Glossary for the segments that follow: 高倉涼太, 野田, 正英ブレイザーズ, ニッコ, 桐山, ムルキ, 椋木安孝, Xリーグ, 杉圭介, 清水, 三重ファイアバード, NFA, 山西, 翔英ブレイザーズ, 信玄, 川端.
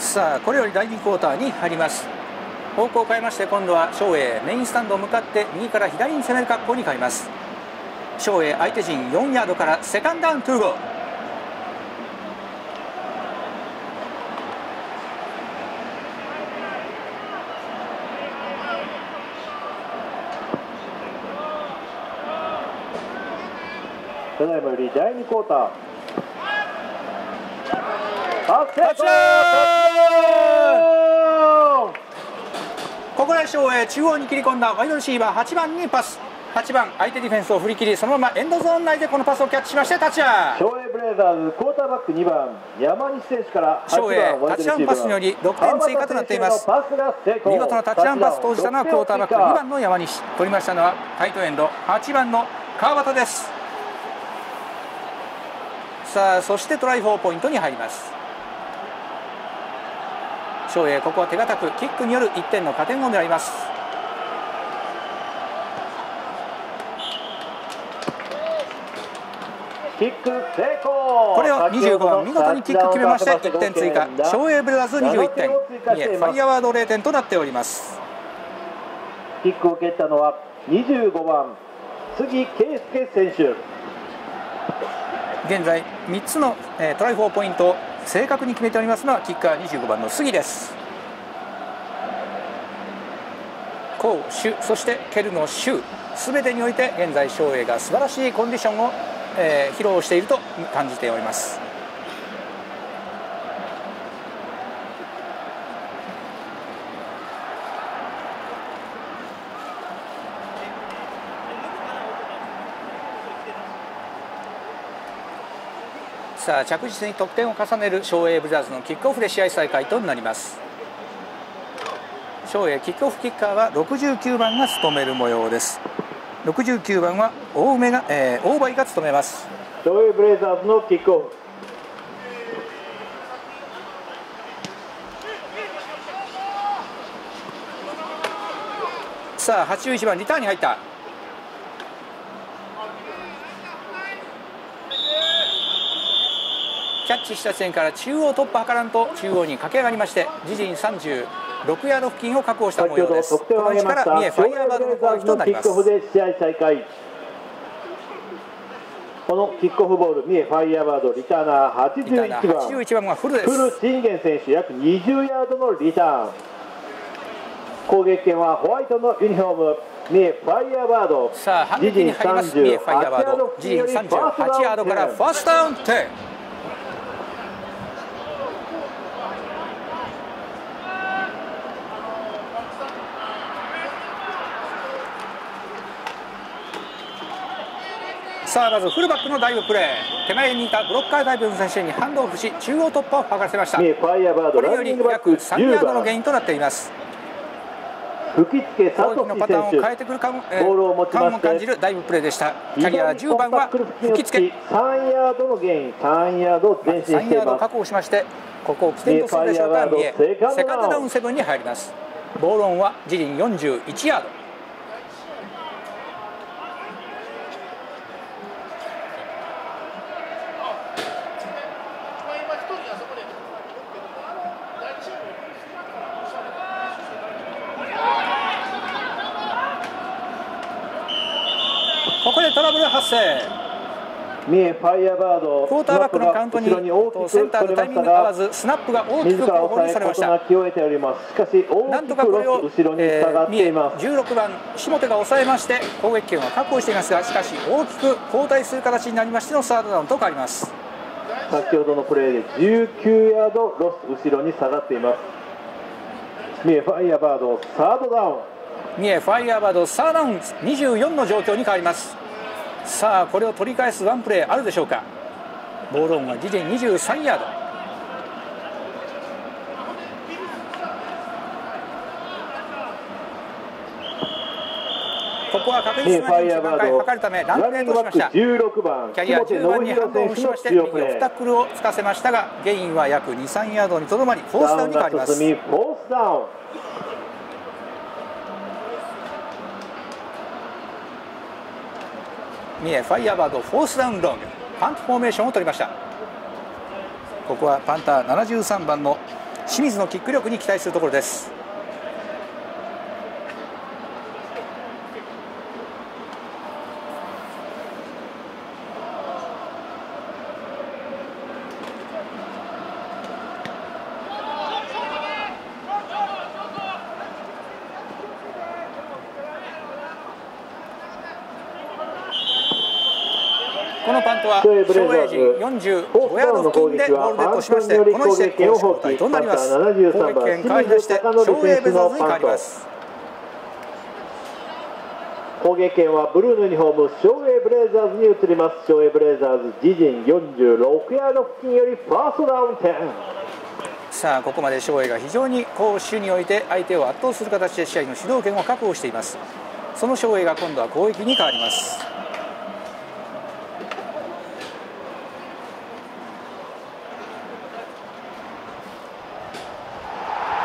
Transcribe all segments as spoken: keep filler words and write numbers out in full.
さあこれよりだいにクォーターに入ります。方向を変えまして、今度は翔英、メインスタンドを向かって右から左に攻める格好に変えます。翔英、相手陣よんヤードからセカンドダウントゥーゴー。ただいまよりだいにクォーター、ここで翔英、中央に切り込んだワイドレシーバーはちばんにパス。はちばん、相手ディフェンスを振り切り、そのままエンドゾーン内でこのパスをキャッチしましてタッチアウト。翔英ブレイザーズクォーターバックにばん山西選手から翔英タッチダウンパスによりろくてん追加となっています。見事なタッチダウンパスを投じたのはクォーターバックにばんの山西、取りましたのはタイトエンドはちばんの川端です。さあそしてトライフォーポイントに入ります。翔英、ここは手堅くキックによるいってんの加点を狙います。キック成功。これをにじゅうごばん見事にキック決めましていってん追加、翔英ブレザーズにじゅういってん、三重ファイアワードれいてんとなっております。キックを蹴ったのはにじゅうごばん杉圭介選手。現在みっつのトライフォーポイントを正確に決めておりますのはキッカーにじゅうごばんの杉です。攻守そして蹴るの守すべてにおいて現在翔英が素晴らしいコンディションを、えー、披露していると感じております。さあ着実に得点を重ねる翔英ブレザーズのキックオフで試合再開となります。翔英キックオフキッカーはろくじゅうきゅうばんが務める模様です。ろくじゅうきゅうばんは大梅が、えー、大梅が務めます。翔英ブレザーズのキックオフ。さあはちじゅういちばんリターンに入った。キャッチした地点から中央突破図らんと中央に駆け上がりまして、自陣さんじゅうろくヤード付近を確保した模様です。この位置から三重ファイアーバードの攻撃となります。このキックオフボール、三重ファイアーバードリターナーはちじゅういちばん、はちじゅういちばんがフルです。フル信玄選手、約にじゅうヤードのリターン。攻撃権はホワイトのユニフォーム、三重ファイアーバード。さあ反撃に入ります。三重ファイアーバード、自陣さんじゅうはちヤードからファーストダウンじゅう。さあまずフルバックのダイブプレー、手前にいたブロッカーダイブの選手にハンドオフし中央突破を図らせました。これより約さんヤードのゲインとなっています。攻撃のパターンを変えてくる感も感じるダイブプレーでした。キャリアじゅうばんは吹きつけさんヤードのゲイン、さんヤード前進しています。さんヤードを確保しまして、ここを起点とするでしょうか。三重セカンドダウンななに入ります。ボールオンは自陣よんじゅういちヤード。ここでトラブル発生。クォーターバックのカウントにセンターのタイミングが合わず、スナップが大きく後方にされました。なんとかこれを、えー、三重じゅうろくばん下手が抑えまして攻撃権は確保していますが、しかし大きく後退する形になりましてのサードダウンと変わります。先ほどのプレーでじゅうきゅうヤードロス、後ろに下がっています。三重ファイアーバードサードダウン、三重ファイアーバードサーダウンにじゅうよんの状況に変わります。さあこれを取り返すワンプレーあるでしょうか。ボールオンは自陣にじゅうさんヤード。ここは確実な位置挽回を図るためランプレーとしました。キャリアじゅうばんにハンドオフしまして右オフタックルをつかせましたが、ゲインは約にじゅうさんヤードにとどまりフォースダウンに変わります。三重ファイアーバードフォースダウンロングパントフォーメーションを取りました。ここはパンターななじゅうさんばんの清水のキック力に期待するところです。このパントは勝衛陣よんじゅうごヤード付近でボールデッドしまして、この時点で交代となります。攻撃権回避して勝衛ベザーズに変わります。攻撃権はブルーのユニフォーム勝衛ブレイザーズに移ります。勝衛ブレイザーズ自陣よんじゅうろくヤード付近よりファーストダウンテン。さあ、ここまで勝衛が非常に攻守において相手を圧倒する形で試合の主導権を確保しています。その勝衛が今度は攻撃に変わります。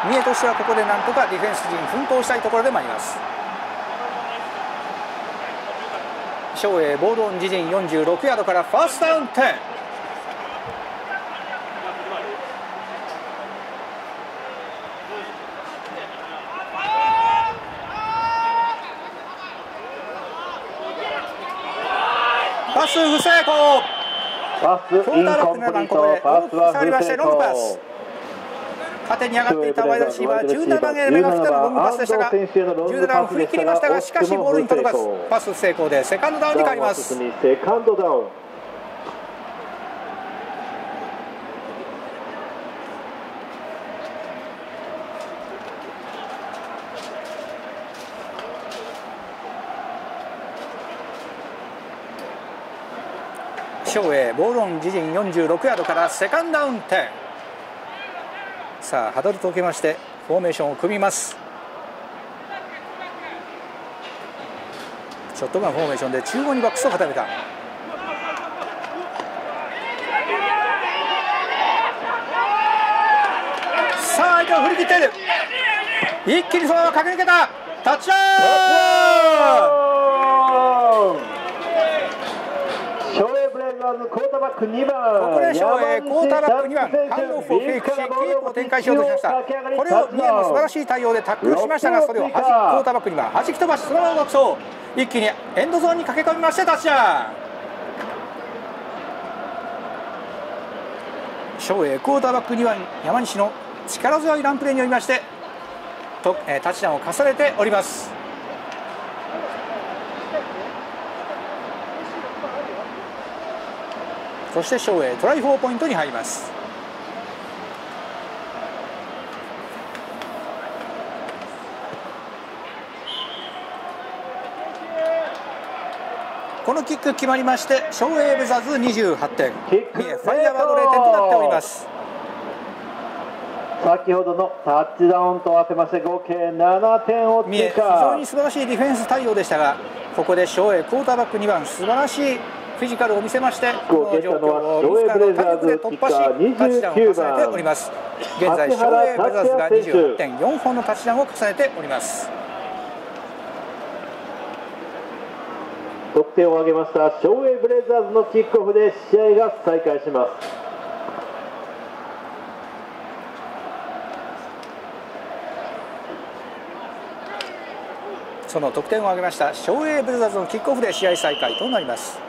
三重としてはここでなんとかディフェンス陣奮闘したいところでもあります。勝衛ボールオン自陣よんじゅうろくヤードからファーストダウンテン。パス不成功。クォーターバックななばんここで大きく触りまして、ロングパス。縦に上がっていたワイドレシーバーじゅうななばんへ目が振ったロングパスでしたが、じゅうななばんを振り切りましたが、しかしボールに届かず、パス成功でセカンドダウンに変わります。セカンドダウン。勝衛ボールオン自陣よんじゅうろくヤードからセカンドダウンテン。さあ、ハドルと受けましてフォーメーションを組みます。ショットガンフォーメーションで中央にバックスを固めた。さあ、相手を振り切っている。一気にそのまま駆け抜けた。タッチダウン。クォーターバックにばん、ここで勝衛クォーターバックにばん、ハンドオフをフェイクしキープを展開しようとしました。これを三重の素晴らしい対応でタックルしましたが、それをはじクォーターバックにばんはじき飛ばし、そのまま独走。一気にエンドゾーンに駆け込みましてタッチダウン。勝衛クォーターバックにばん山西の力強いランプレーによりましてと、えー、タッチダウンを重ねております。そして勝衛トライフォーポイントに入ります。このキック決まりまして、勝衛ベザーズにじゅうはってん、三重ファイアーバードれいてんとなっております。先ほどのタッチダウンと合わせまして合計ななてんを追加。非常に素晴らしいディフェンス対応でしたが、ここで勝衛クォーターバックにばん素晴らしいフィジカルを見せまして、この状況を自らの体力で突破しタッチダウンを重ねております。現在勝衛ベザーズが にじゅうはってんよん 本のタッチダウンを重ねております。得点を挙げました勝衛ブレイザーズのキックオフで試合が再開します。その得点を挙げました勝衛ブレイザーズのキックオフで試合再開となります。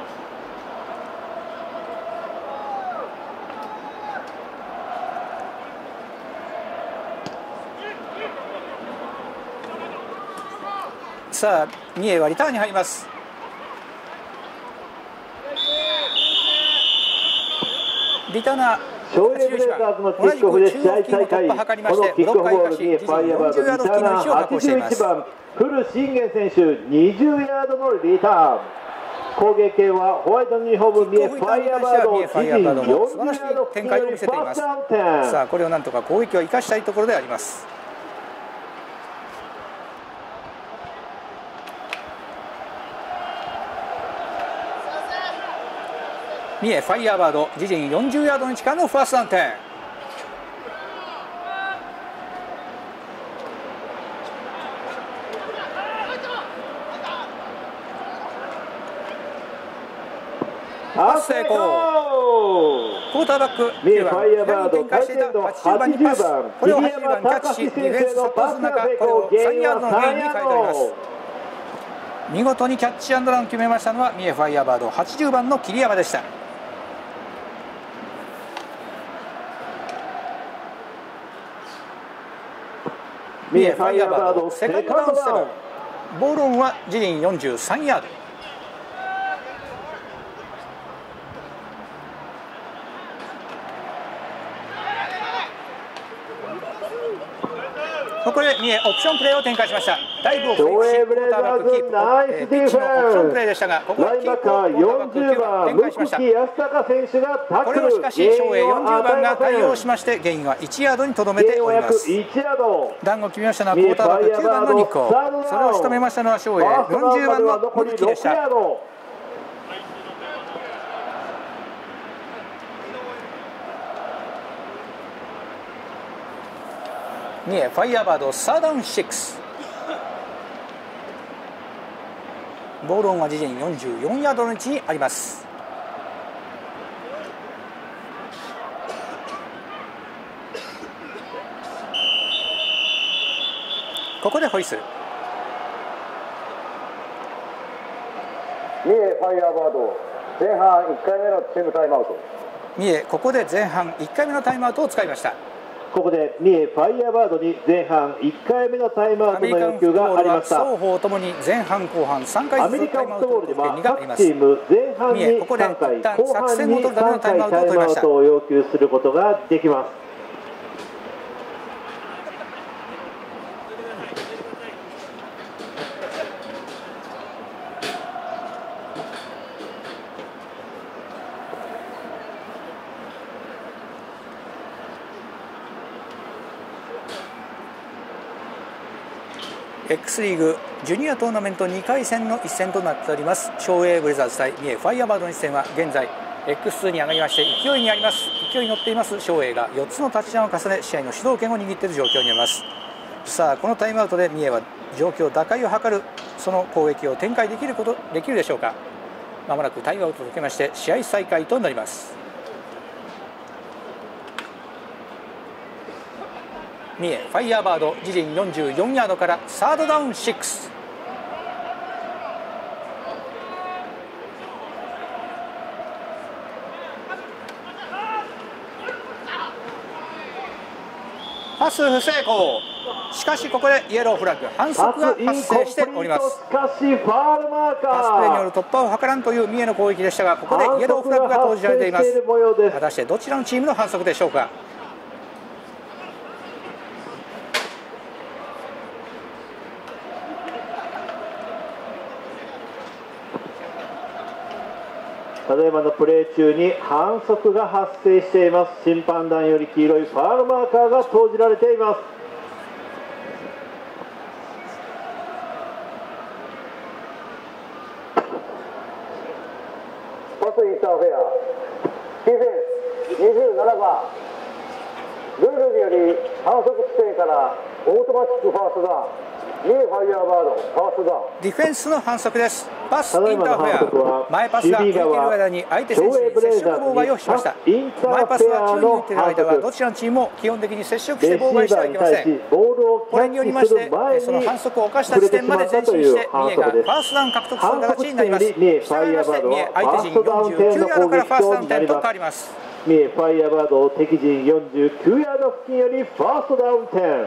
さあ、三重はリターンに入ります。リターナーはちじゅういちばん、同じく中央付近の突破を図りまして、ブロックを生かしよんじゅうヤード付近の位置を確保しています。古信玄選手にじゅうヤードのリターン。攻撃系はホワイトのユニフォーム、三重ファイアーバードを自陣よんじゅうヤード付近よりファーストダウンテン。さあ、これをなんとか攻撃を生かしたいところであります。三重ファイアーバード自陣よんじゅうヤードの位置からのファーストダウンテン。パス成功。クォーターバックきゅうばん展開していたはちじゅうばんにパス、これをはちじゅうばんにキャッチし、ディフェンス殺到する中、これをさんヤードのゲインに変えております。見事にキャッチアンドランを決めましたのは三重ファイアバードはちじゅうばんの桐山でした。三重ファイアバードセカンドダウンセブン、ボールオンは自陣よんじゅうさんヤード。ここで三重オプションプレーを展開しました。ダイブをキープし、クォーターバックキープ、ピッチのオプションプレーでしたが、ここはキープをクォーターバックきゅうばん展開しました。これをしかし正英よんじゅうばんが対応しまして、ゲインはいちヤードにとどめております。ダウンを決めましたのはクォーターバックきゅうばんのニッコ、それを仕留めましたのは正英よんじゅうばんのムルキでした。三重ファイアバードサーダウンろく、ボールオンは自陣よんじゅうよんヤードの位置にあります。ここでホイッスル。三重ファイアバード前半いっかいめのチームタイムアウト。三重ここで前半いっかいめのタイムアウトを使いました。ここで三重ファイアバードに前半いっかいめのタイムアウトの要求がありました。双方ともに前半後半さんかいずつタイムアウトを取ってにがあります。三重ここで一旦作戦を取るためのタイムアウトを取りました。を要求することができます。X リーグジュニアトーナメントにかい戦の一戦となっております。正英ブレザーズ対三重ファイアバードの一戦は現在 エックスツー に上がりまして勢いにあります。勢いに乗っています正英がよっつのタッチダウンを重ね、試合の主導権を握っている状況にあります。さあこのタイムアウトで三重は状況打開を図る、その攻撃を展開できることできるでしょうか。まもなくタイムアウトを解けまして試合再開となります。三重ファイアバード自陣よんじゅうよんヤードからサードダウンろく、パス不成功。しかしここでイエローフラッグ、反則が発生しております。パスプレーによる突破を図らんという三重の攻撃でしたが、ここでイエローフラッグが投じられています。果たしてどちらのチームの反則でしょうか。ただいまのプレー中に反則が発生しています。審判団より黄色いファウルマーカーが投じられています。パスインターフェアディフェンスにじゅうななばん、ルールにより反則規定からオートマチックファーストダウン、ディフェンスの反則です。パスインターフェア、前パスが空いている間に相手選手に接触妨害をしました。前パスが宙に浮いている間はどちらのチームも基本的に接触して妨害してはいけません。これによりましてその反則を犯した時点まで前進して三重がファーストダウン獲得する形になります。したがいまして三重相手陣よんじゅうきゅうヤードからファーストダウン点と変わります。三重ファイアバード敵陣よんじゅうきゅうヤード付近よりファーストダウン点。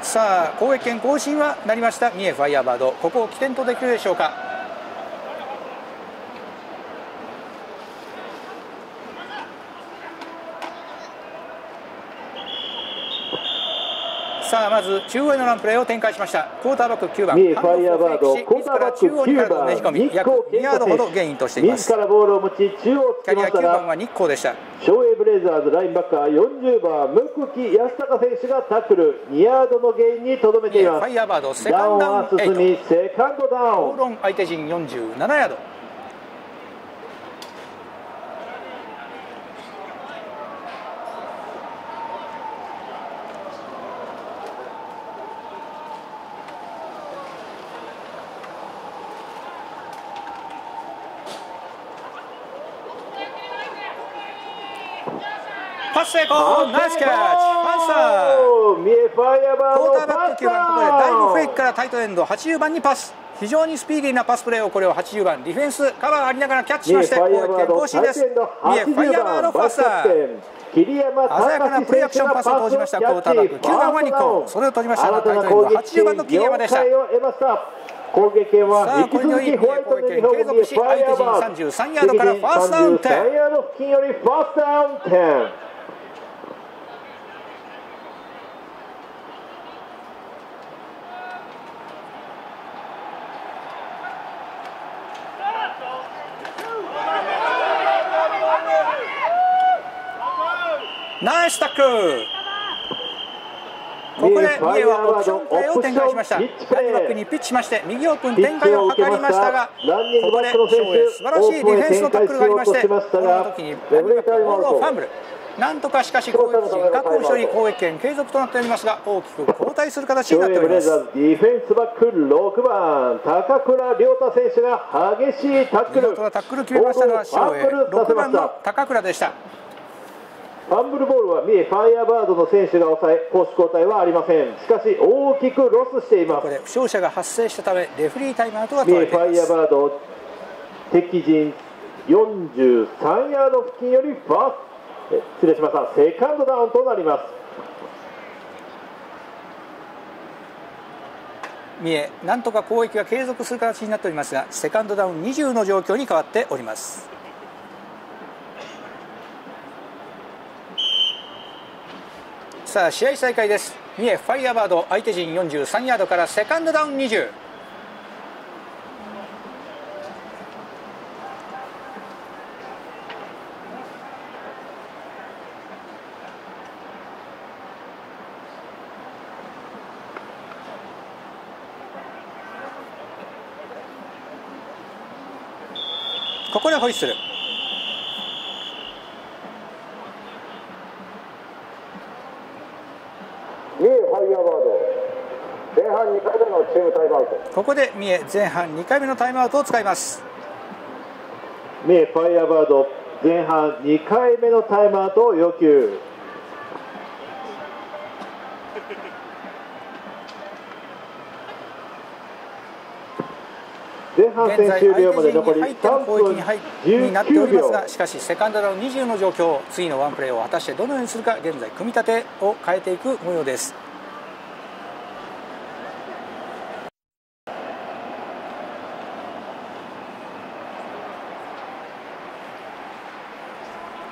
さあ攻撃権更新はなりました三重ファイアバード、ここを起点とできるでしょうか。さあまず中央へのランプレーを展開しました。クォーターバックきゅうばん三重ファイアバード、クォーターバックきゅうばんねじ込み約にヤードほどゲインとしています。自らボールを持ち中央をつけましたが、キャリアきゅうばんは日光でした。正英ブレイザーズラインバッカーよんじゅうばん椋木安孝選手がタックルにヤードのゲインにとどめています。ファイアバードセカンドダウンは進みセカンドダウン、ボールオン相手陣よんじゅうななヤード。パス成功、ナイスキャッチ、パンサー、クォーターバックきゅうばん、ここでだいごフェイクからタイトエンド、はちじゅうばんにパス、非常にスピーディーなパスプレーを、これをはちじゅうばん、ディフェンス、カバーありながらキャッチしまして、攻撃へ更新です、三重ファイヤーバードファスター。鮮やかなプレーアクションパスを投じましたクォーターバック、きゅうばんはニコ、それを閉じましたがタイトエンド、はちじゅうばんの桐山でした。攻撃はさあ、これにより攻撃権継続し、相手陣さんじゅうさんヤードからファーストダウンテン。ナイスタックル、ここで三重はオプションプレーを展開しました。だいろくにピッチしまして右オープン展開を図りましたが、ここで翔英素晴らしいディフェンスのタックルがありまして、この時にボールをファンブル、なんとかしかし攻撃陣確保により攻撃権継続となっておりますが、大きく後退する形になっております。ディフェンスバックろくばん高倉涼太選手が激しいタックル、見事なタックル決めましたのは翔英、ろくばんの高倉でした。ファンブルボールは三重ファイヤーバードの選手が抑え、攻守交代はありません。しかし大きくロスしています。ここで負傷者が発生したためレフリータイムアウトが取られています。三重ファイヤーバード、敵陣よんじゅうさんヤード付近よりファースト、失礼しました、セカンドダウンとなります。三重なんとか攻撃が継続する形になっておりますが、セカンドダウンにじゅうの状況に変わっております。さあ試合再開です。三重ファイヤーバード、相手陣よんじゅうさんヤードからセカンドダウンにじゅう。ここでホイッスル、ここで三重前半にかいめのタイムアウトを使います。三重ファイヤーバード前半にかいめのタイムアウトを要求。前半戦終了まで残りさんぷんになっておりますが、しかしセカンドダウンにじゅうの状況、次のワンプレーを果たしてどのようにするか、現在組み立てを変えていく模様です。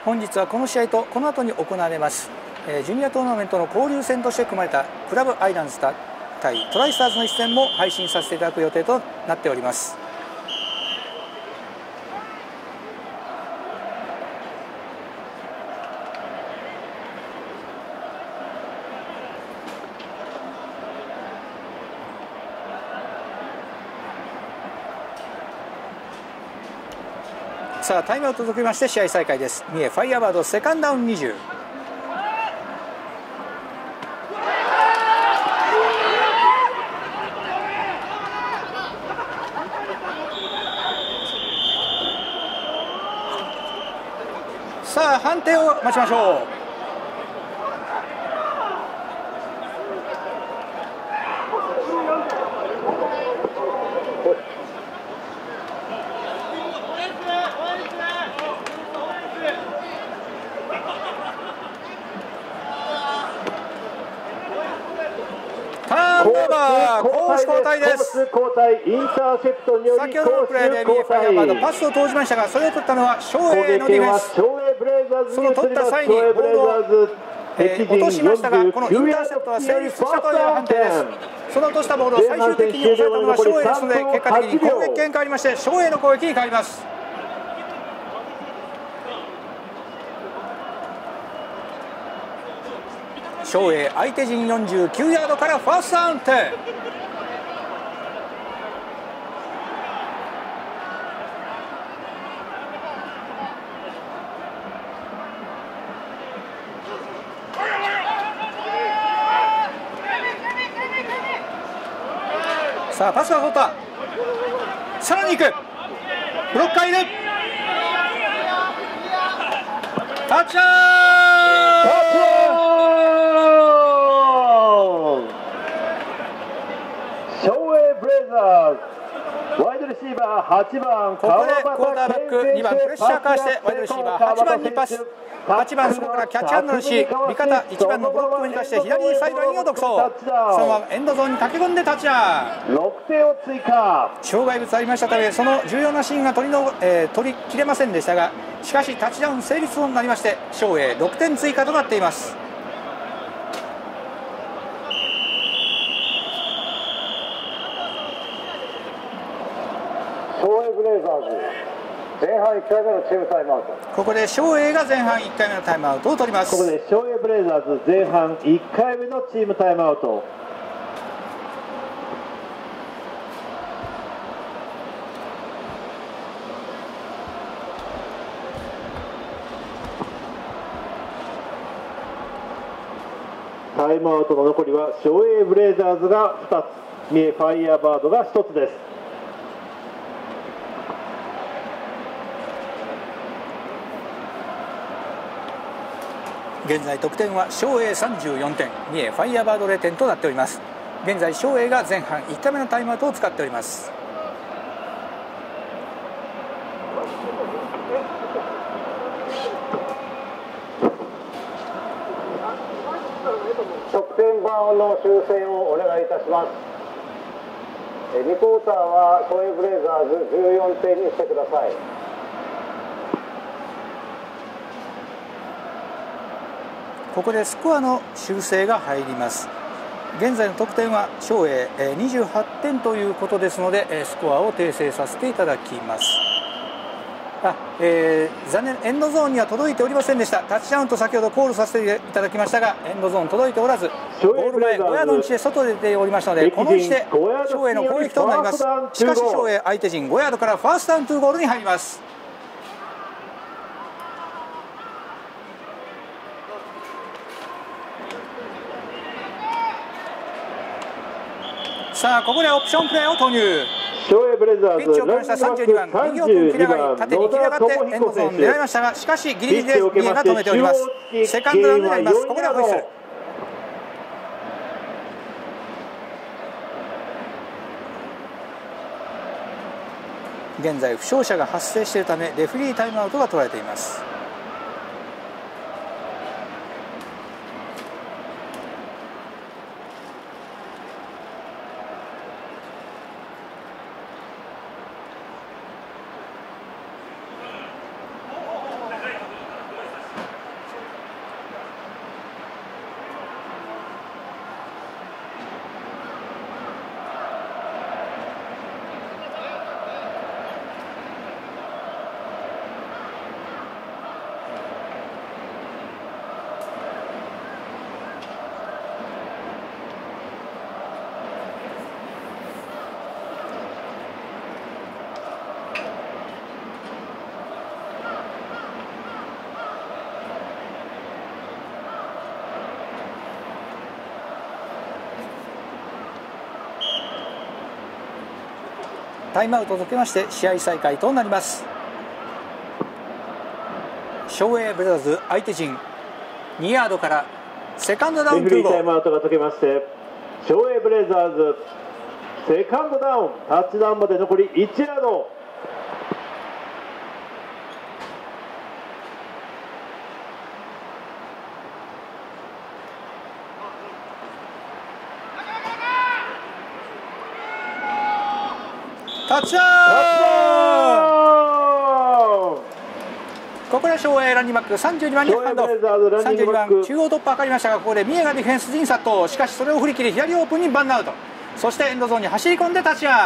本日はこの試合とこの後に行われますジュニアトーナメントの交流戦として組まれたクラブアイランズ対トライスターズの一戦も配信させていただく予定となっております。さあタイムアウトを取りまして試合再開です。三重ファイヤーバードセカンドダウンにじゅう。さあ判定を待ちましょう。交代、インターセプトにより先ほどのプレーで三重ファイヤーバードパスを投じましたが、それを取ったのは翔英のディフェンス。その取った際にボールを、えー、落としましたが、このインターセプトは成立したという判定です。その落としたボールを最終的に押さえたのは翔英ですので、結果的に攻撃権変わりまして翔英の攻撃に変わります。翔英相手陣よんじゅうきゅうヤードからファーストダウンテン。さあパスが通った、さらに行く、ブロッカーいる、タッチダウン、はちばん、ここでコーナーバックにばんプレッシャーかわしてワイドレシーバーはちばんにパス。はちばんそこからキャッチアンドのし、味方いちばんのブロックを生かして左サイドラインを独走。そのままエンドゾーンに駆け込んでタッチダウン。ろくてんを追加。障害物ありましたためその重要なシーンが取りの、えー、取りきれませんでしたが、しかしタッチダウン成立となりまして翔英ろくてん追加となっています。ここで翔英が前半いっかいめのタイムアウトを取ります。ここで翔英ブレイザーズ前半いっかいめのチームタイムアウト。タイムアウトの残りは翔英ブレイザーズがふたつ、三重ファイヤーバードがひとつです。現在得点は翔英さんじゅうよんてん、三重ファイヤーバードれいてんとなっております。現在翔英が前半いっかいめのタイムアウトを使っております。得点バーの修正をお願いいたします。にクォーターは翔英ブレイザーズじゅうよんてんにしてください。ここでスコアの修正が入ります。現在の得点は翔英にじゅうはってんということですので、スコアを訂正させていただきます。あ、えー、残念、エンドゾーンには届いておりませんでした。タッチダウンと先ほどコールさせていただきましたが、エンドゾーン届いておらず、ゴール前小屋の位置で外で出ておりましたので、この位置で翔英の攻撃となります。しかし翔英相手陣ごヤードからファーストダウンツーゴールに入ります。さあここでオプションプレーを投入。ピッチをプレーしたさんじゅうにばん、右オープン切り上がり、縦に切り上がってエンドゾーンを狙いましたが、しかしギリギリで三重が止めております。セカンドラウンドになります。ここでホイッスル。現在負傷者が発生しているためレフリータイムアウトが取られています。タイムアウトを解けまして試合再開となります。翔英ブレザーズ相手陣にヤードからセカンドダウンに号。タイムアウトが解けまして翔英ブレザーズセカンドダウン、タッチダウンまで残りいちヤード。タッチダウン。ここで翔英ランニングバックさんじゅうにばんにハンド。さんじゅうにばん中央突破かりましたが、ここで三重がディフェンス陣殺到。しかしそれを振り切り左オープンにバンアウト。そしてエンドゾーンに走り込んでタッチダウ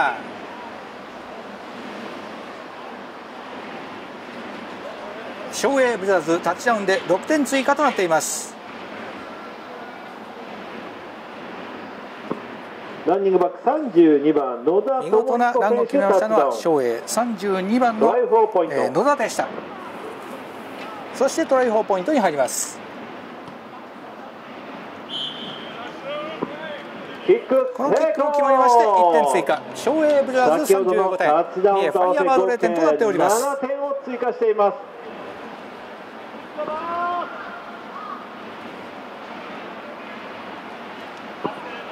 ン。翔英ブレザーズタッチダウンでろくてん追加となっています。ランニングバックさんじゅうにばん野田、見事なランを決めましたのは翔英さんじゅうにばんの野田でした。そしてトライフォーポイントに入ります。このキックを決まりましていってん追加。翔英ブレザーズさんじゅうごてん、三重ファイヤーバードれいてんとなっております。ななてんを追加しています。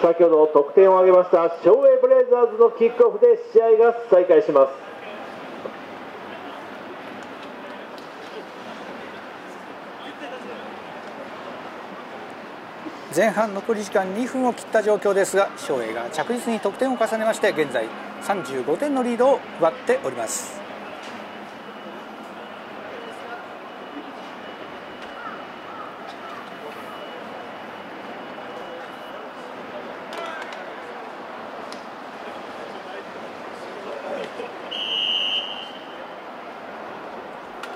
先ほど得点を挙げました翔英ブレイザーズのキックオフで試合が再開します。前半残り時間にふんを切った状況ですが、照英が着実に得点を重ねまして、現在さんじゅうごてんのリードを奪っております。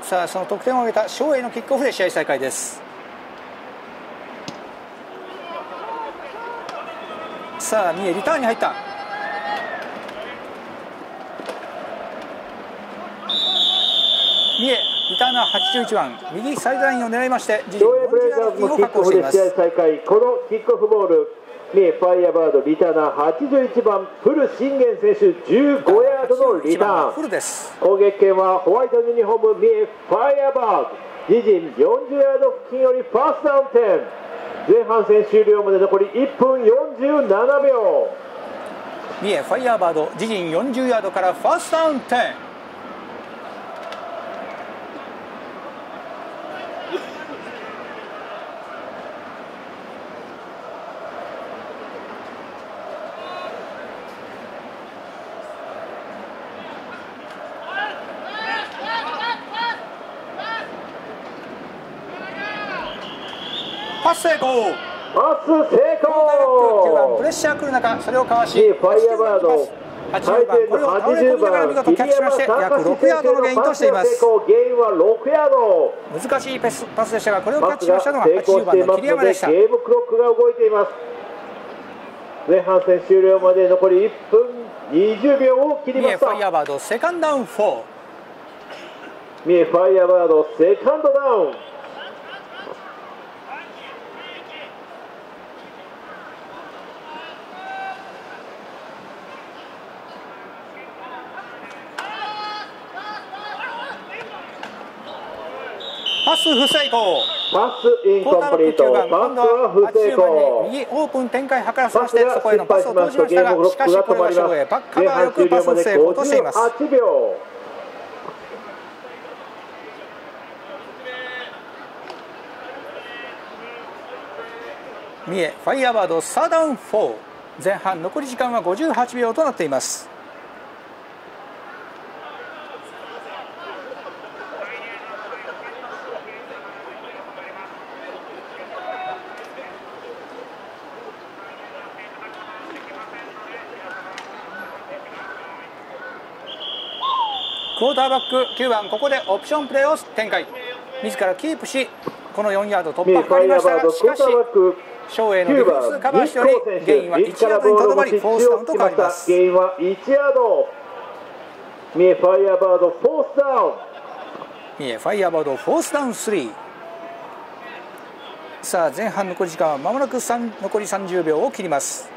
さあ、その得点を挙げた照英のキックオフで試合再開です。さあ、三重リターンに入った。三重リターナーはちじゅういちばん、右サイドラインを狙いまして自陣よんじゅうなな付近を確保しています。このキックオフボール、三重ファイアバードリターナーはちじゅういちばんプル信玄選手、じゅうごヤードのリターン。フルです。攻撃権はホワイトユニフォーム三重ファイアバード、自陣よんじゅうヤード付近よりファーストダウン点。前半戦終了まで残りいっぷんよんじゅうななびょう。三重ファイアーバード、自陣よんじゅうヤードからファーストダウン点。パス成功。パス成功。きゅうばんプレッシャー来る中、それをかわし、ファイアバードはちじゅうばん、これを倒れ込みながら見事キャッチしまして、約ろくヤードのゲインとしています。難しいパスでしたが、これをキャッチしましたのがはちじゅうばんの桐山でした。ゲームクロックが動いています。前半戦終了まで残りいっぷんにじゅうびょうを切りました。三重ファイアバードセカンドダウンよん。三重ファイアバードセカンドダウン。パス不成功。パスインコンプリート。パスは不成功。右オープン展開を図らせまして、そこへのパスを投じましたが、しかしこれは翔平バックカバーよくパスを成功としています。三重ファイアバードサーダウンよん。前半残り時間はごじゅうはちびょうとなっています。クォーターバックきゅうばん、ここでオプションプレーを展開、自らキープし、このよんヤード突破をかりましたが、しかし照英のディフェンスカバーしており、ゲインはいちヤードにとどまり、フォースダウンと変わります。ゲインはいちヤード。三重ファイアバードフォースダウン。三重ファイアバードフォースダウンさん。さあ、前半残り時間はまもなく残りさんじゅうびょうを切ります。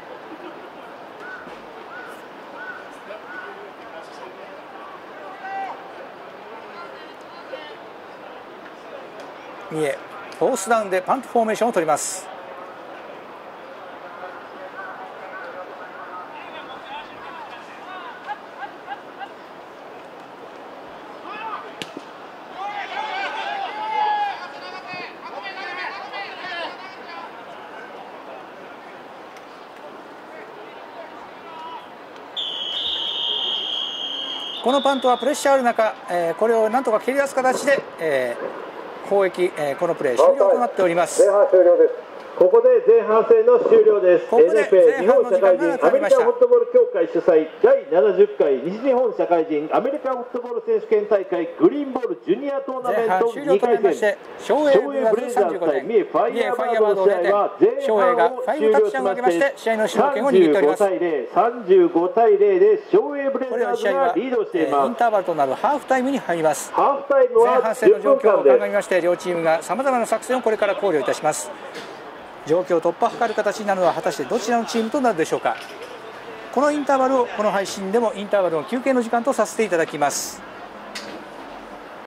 三重フォースダウンでパントフォーメーションを取ります。このパントはプレッシャーある中、えー、これをなんとか蹴り出す形で、えー攻撃、えー、このプレー終了となっております。前半終了です。ここで前半戦の終了です。 エヌエフエー 日本社会人アメリカンフットボール協会主催だいななじゅっかい西日本社会人アメリカンフットボール選手権大会グリーンボールジュニアトーナメントにかいせん、照英ブレイザーズさんじゅうごてん、三重ファイアバードゼロてん、照英がごタッチダウンを受けまして試合の主導権を握っております。さんじゅうごたいゼロで照英ブレイザーズがリードしています。インターバルとなるハーフタイムに入ります。前半戦の状況を鑑みまして、両チームがさまざまな作戦をこれから考慮いたします。状況突破を図る形になるのは果たしてどちらのチームとなるでしょうか。このインターバルをこの配信でもインターバルの休憩の時間とさせていただきます。